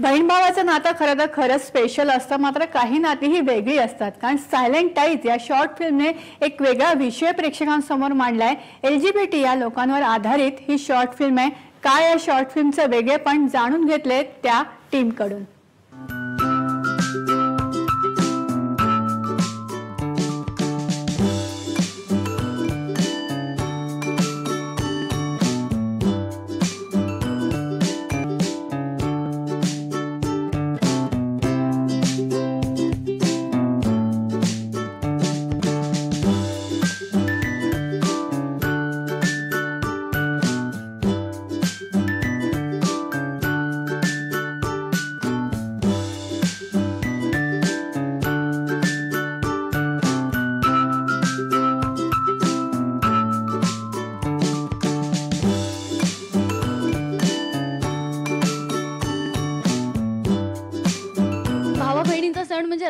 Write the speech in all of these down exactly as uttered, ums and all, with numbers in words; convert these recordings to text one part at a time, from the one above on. बहीण भावाचं नातं खरं तर खरंच स्पेशल असतं, मात्र काही नातीही वेगळी असतात, कारण सायलेंट टाईज या शॉर्ट फिल्मने एक वेगळा विषय प्रेक्षकांसमोर मांडलाय। एलजीबीटी या लोकांवर आधारित ही शॉर्ट फिल्म आहे। काय या शॉर्ट फिल्मचं वेगळेपण जाणून घेतले त्या टीमकडून।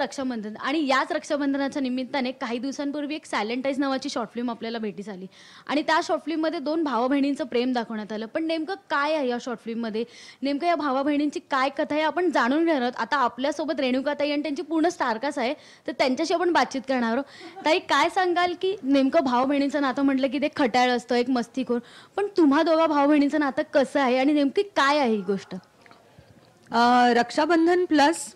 रक्षाबंधन आणि याच रक्षाबंधनाच्या निमित्ताने काही दिवसांपूर्वी एक सायलेंट टाईज नावाची शॉर्ट फिल्म आपल्याला भेटीस आली आणि त्या शॉर्ट फिल्म मध्ये दोन भावा बहिणींचं प्रेम दाखवण्यात आलं। पण नेमकं काय आहे या शॉर्ट फिल्म मध्ये, नेमकं या भावा बहिणींची काय कथा आहे आपण जाणून घेणार आहोत। आता आपल्या सोबत रेणुका ताई आणि त्यांची पूर्ण स्टारकास्ट आहे, तर त्यांच्याशी आपण बातचीत करणार आहोत। ताई, काय सांगाल की नेमकं भावा बहिणींचं नातं म्हटलं की ते खटाळ असतं, एक मस्तीखोर, पण तुम्हा दोघा भावा बहिणींचं नातं कसं आहे आणि नेमकी काय आहे ही गोष्ट? Raksha Bandhan plus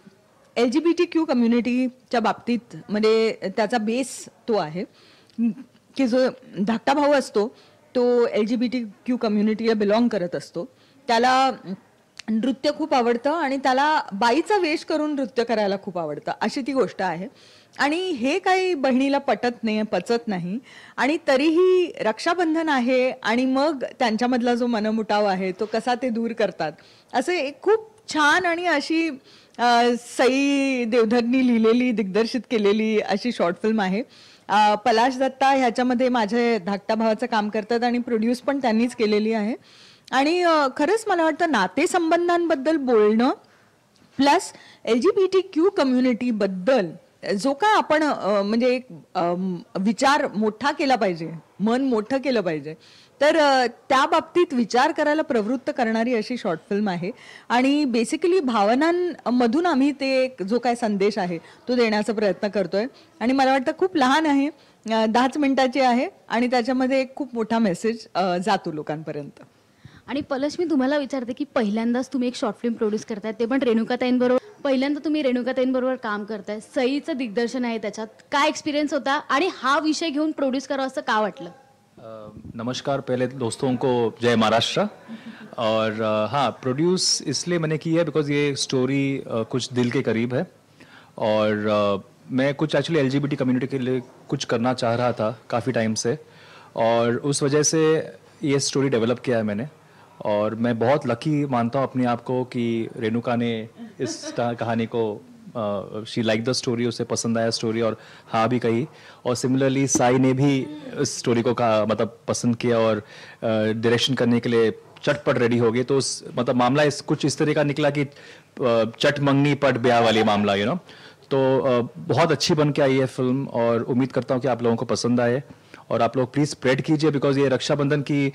L G B T Q कम्युनिटीच्या बाबतीत म्हणजे त्याचा बेस तो आहे की जो धाकटा भाऊ असतो तो L G B T Q कम्युनिटीला बिलॉंग करत असतो, त्याला नृत्य खूप आवडतं आणि त्याला बाईचा वेश करून नृत्य करायला खूप आवडतं, अशी ती गोष्ट आहे। आणि हे काही बहिणीला पटत नाही, पचत नाही आणि तरीही रक्षाबंधन आहे आणि मग त्यांच्यामधला जो मनमुटाव आहे तो कसा ते दूर करतात, असे एक खूप छान आणि अशी साई देवधरनी लिहिलेली, दिग्दर्शित केलेली अशी शॉर्ट फिल्म आहे। पलाश दत्ता ह्याच्यामध्ये माझे धाकटा भावाचं काम करतात आणि प्रोड्यूस पण त्यांनीच केलेली आहे। आणि खरंच मला वाटतं नातेसंबंधांबद्दल बोलणं plus L G B T Q कम्युनिटीबद्दल जो काय आपण म्हणजे एक विचार मोठा केला पाहिजे, मन मोठं केलं पाहिजे, तर त्या बाबतीत विचार करायला प्रवृत्त करणारी अशी शॉर्ट फिल्म आहे। आणि बेसिकली भावनांमधून आम्ही ते जो काय संदेश आहे तो देण्याचा प्रयत्न करतोय आणि मला वाटतं खूप लहान आहे, दहाच मिनिटाची आहे आणि त्याच्यामध्ये एक खूप मोठा मेसेज जातो लोकांपर्यंत। आणि पलश, मी तुम्हाला विचारते की पहिल्यांदाच तुम्ही एक शॉर्ट फिल्म प्रोड्यूस करताय, ते पण रेणुकाताईंबरोबर पहिल्यांदा तुम्ही रेणुकाताईंबरोबर काम करताय, सईचं दिग्दर्शन आहे, त्याच्यात काय एक्सपिरियन्स होता आणि हा विषय घेऊन प्रोड्यूस करावा असं का वाटलं? नमस्कार, पहले दोस्तों को जय महाराष्ट्र। और हाँ, प्रोड्यूस इसलिए मैंने की है बिकॉज ये स्टोरी कुछ दिल के करीब है और मैं कुछ actually L G B T community के लिए कुछ करना चाह रहा था काफ़ी टाइम से और उस वजह से ये स्टोरी डेवलप किया है मैंने। और मैं बहुत लकी मानता हूँ अपने आप को कि रेणुका ने इस कहानी को, शी लाइक द स्टोरी, उसे पसंद आया स्टोरी और हाँ भी कही। और सिमिलरली साई ने भी इस स्टोरी को का, मतलब पसंद किया और डायरेक्शन करने के लिए चटपट रेडी हो गए। तो उस मतलब मामला इस कुछ इस तरह का निकला कि चट मंगनी पट ब्याह वाली मामला, यू नो। तो बहुत अच्छी बन के आई है फिल्म और उम्मीद करता हूँ कि आप लोगों को पसंद आए और आप लोग प्लीज स्प्रेड कीजिए बिकॉज ये रक्षाबंधन की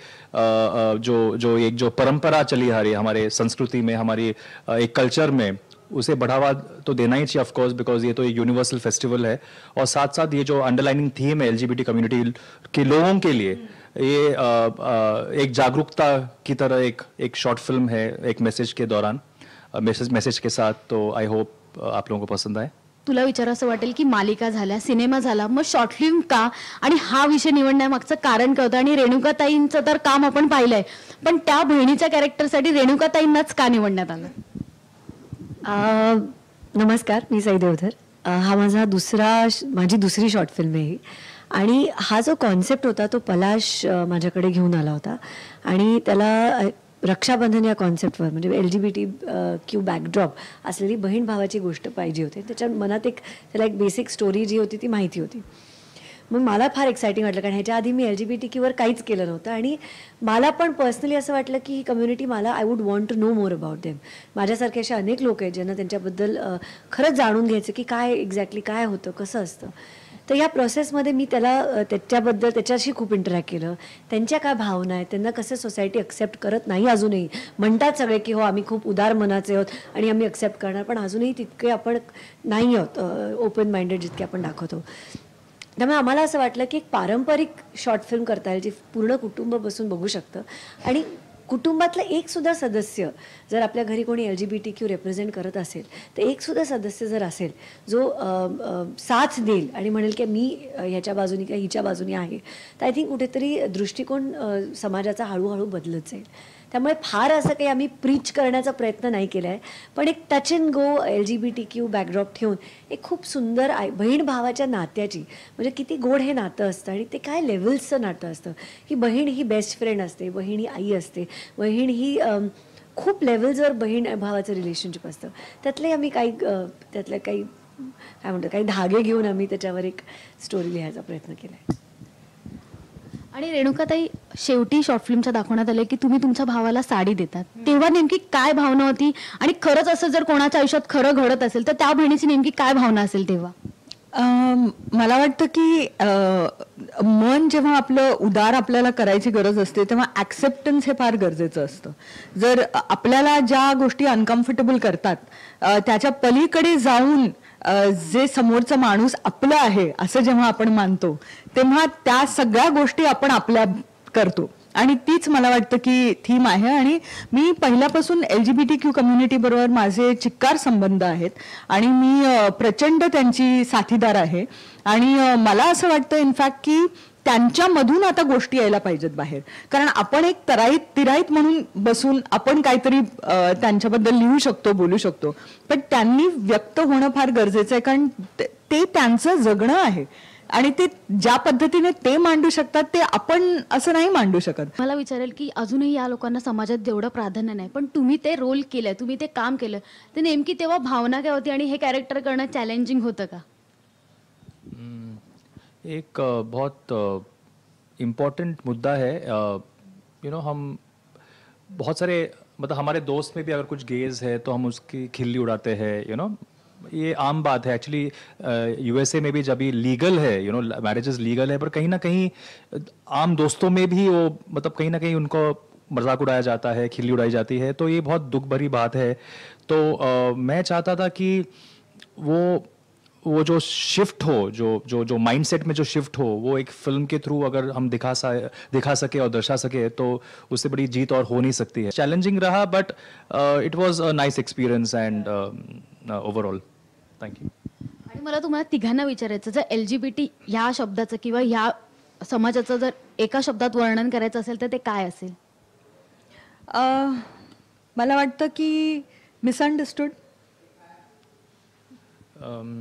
जो जो एक जो परंपरा चली आ रही है हमारे संस्कृति में, हमारी एक कल्चर में, उसे बढ़ावा तो देना ही चाहिए ऑफ कोर्स बिकॉज ये तो एक यूनिवर्सल फेस्टिवल है। और साथ साथ ये जो अंडरलाइनिंग थीम है एलजीबीटी कम्युनिटी के लोगों के लिए, ये आ, आ, एक जागरूकता की तरह एक एक शॉर्ट फिल्म है एक मैसेज के दौरान, मैसेज मैसेज के साथ। तो आई होप आप लोगों को पसंद आए। तुला विचारायचं वाटेल की मालिका झाला, सिनेमा झाला, मग शॉर्ट फिल्म का आणि हा विषय निवडण्यामागचं कारण काय होतं? आणि रेणुकाताईंचं तर काम आपण पाहिलंय, पण त्या बहिणीच्या कॅरेक्टरसाठी रेणुकाताईंनाच का निवडण्यात आलं? नमस्कार, मी साई देवधर। हा माझा दुसरा माझी दुसरी शॉर्ट फिल्म आहे आणि हा जो कॉन्सेप्ट होता तो पलाश माझ्याकडे घेऊन आला होता आणि त्याला रक्षाबंधन या कॉन्सेप्टवर म्हणजे L G B T Q backdrop असलेली बहीण भावाची गोष्ट पाहिजे होती, त्याच्या मनात एक त्याला एक बेसिक स्टोरी जी होती ती माहिती होती। मग मला फार एक्सायटिंग वाटलं, कारण ह्याच्या आधी मी एल जी बी टी क्यूवर काहीच केलं नव्हतं आणि मला पण पर्सनली असं वाटलं की ही कम्युनिटी मला, I would want to know more about them. माझ्यासारखे असे अनेक लोक आहेत ज्यांना त्यांच्याबद्दल खरंच जाणून घ्यायचं की काय एक्झॅक्टली काय होतं, कसं असतं। तर या प्रोसेसमध्ये मी त्याला त्याच्याबद्दल त्याच्याशी खूप इंटरॅक्ट केलं. त्यांच्या काय भावना आहेत, त्यांना कसं सोसायटी ॲक्सेप्ट करत नाही अजूनही. म्हणतात सगळे की हो आम्ही खूप उदार मनाचे आहोत आणि आम्ही ॲक्सेप्ट करणार, पण अजूनही तितके आपण नाही आहोत ओपन माइंडेड जितके आपण दाखवतो. त्यामुळे आम्हाला असं वाटलं की एक पारंपरिक शॉर्ट फिल्म करता येईल जी पूर्ण कुटुंब बसून बघू शकतं आणि कुटुंबातला एकसुद्धा सदस्य जर आपल्या घरी कोणी L G B T Q represent करत असेल तर एकसुद्धा सदस्य जर असेल जो आ, आ, साथ देईल आणि म्हणेल की मी ह्याच्या बाजूनी किंवा हिच्या बाजूनी आहे, तर आय थिंक कुठेतरी दृष्टिकोन समाजाचा हळूहळू बदलत जाईल. त्यामुळे फार असं काही आम्ही प्रीच करण्याचा प्रयत्न नाही केला आहे, पण एक touch and go L G B T Q backdrop ठेवून एक खूप सुंदर आहे बहीण भावाच्या नात्याची, म्हणजे किती गोड हे नातं असतं आणि ते काय लेवल्सचं नातं असतं. ही बहीण ही बेस्ट फ्रेंड असते, बहीण ही आई असते, बहीण ही खूप लेवल्सवर बहीण भावाचं रिलेशनशिप असतं. त्यातले आम्ही काही त्यातल्या काही काय म्हणतो काही धागे घेऊन आम्ही त्याच्यावर एक स्टोरी लिहायचा प्रयत्न केला आहे. आणि रेणुकाताई, शेवटी शॉर्ट फिल्मच्या दाखवण्यात आलं की तुम्ही तुमच्या भावाला साडी देतात, तेव्हा नेमकी काय भावना होती आणि खरंच असं जर कोणाच्या आयुष्यात खरं घडत असेल तर त्या बहिणीची नेमकी काय भावना असेल तेव्हा? मला वाटतं की मन जेव्हा आपलं उदार आपल्याला करायची गरज असते तेव्हा ॲक्सेप्टन्स हे फार गरजेचं असतं. जर आपल्याला ज्या गोष्टी अनकम्फर्टेबल करतात त्याच्या पलीकडे जाऊन जे समोरचा माणूस आपलं आहे असं जेव्हा आपण मानतो तेव्हा त्या सगळ्या गोष्टी आपण आपल्या करतो. आणि तीच मला वाटतं की थीम आहे. आणि मी पहिल्यापासून L G B T Q community बरोबर माझे चिक्कार संबंध आहेत आणि मी प्रचंड त्यांची साथीदार आहे. आणि मला असं वाटतं इनफॅक्ट की त्यांच्यामधून आता गोष्टी यायला पाहिजेत बाहेर, कारण आपण एक तराईत तिराईत म्हणून बसून आपण काहीतरी त्यांच्याबद्दल लिहू शकतो, बोलू शकतो, पण त्यांनी व्यक्त होणं फार गरजेचं आहे, कारण ते त्यांचं जगणं आहे आणि ते ज्या पद्धतीने ते मांडू शकतात ते आपण असं नाही मांडू शकत. मला विचारेल की अजूनही या लोकांना समाजात जेवढं प्राधान्य नाही, पण तुम्ही ते रोल केलं, तुम्ही ते काम केलं, तर नेमकी तेव्हा भावना काय होती आणि हे कॅरेक्टर करणं चॅलेंजिंग होतं का? एक बहुत इम्पॉर्टेंट मुद्दा है. यू नो हम बहुत सारे मतलब हमारे दोस्त में भी अगर कुछ गेज है तो हम उसकी खिल्ली उड़ाते हैं. यू नो ये आम बात है. एक्चुअली यूएसए में भी जब ये लीगल है, यू नो मैरिजेस लीगल है, पर कहीं ना कहीं आम दोस्तों में भी वो मतलब कहीं ना कहीं उनको मजाक उड़ाया जाता है, खिल्ली उड़ाई जाती है. तो ये बहुत दुख भरी बात है. तो मैं चाहता था कि वो वो जो शिफ्ट हो, जो जो जो माइंडसेट में जो शिफ्ट हो, वो एक फिल्म के थ्रू अगर हम दिखा सा दिखा सके और दर्शा सके तो उससे बड़ी जीत और हो नहीं सकती है. चैलेंजिंग रहा but it was a nice experience and overall thank you. आणि मला तुम्हाला तिघांना विचारायचं, जर एल जी बी टी ह्या शब्दाचं किंवा ह्या समाजाचं जर एका शब्दात वर्णन करायचं असेल तर ते काय असेल? uh, मला वाटतं की misunderstood. Um,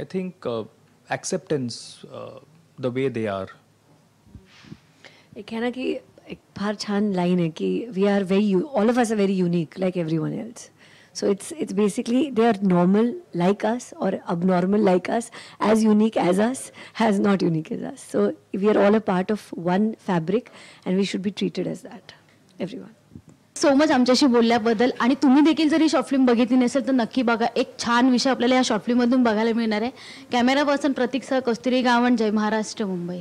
I think uh, acceptance uh, the way they are. एक है ना कि एक बार छान line है कि we are very all of us are very unique like everyone else. So it's it's basically they are normal like us or abnormal like us, as unique as us, as not unique as us. So we are all a part of one fabric and we should be treated as that, everyone. So much आमच्याशी बोलल्याबद्दल. आणि तुम्ही देखील जरी short film बघितली नसेल तर नक्की बघा, एक छान विषय आपल्याला या शॉर्ट फिल्ममधून बघायला मिळणार आहे. कॅमेरा पर्सन प्रतीक सह कस्तुरी गावण, जय महाराष्ट्र, मुंबई.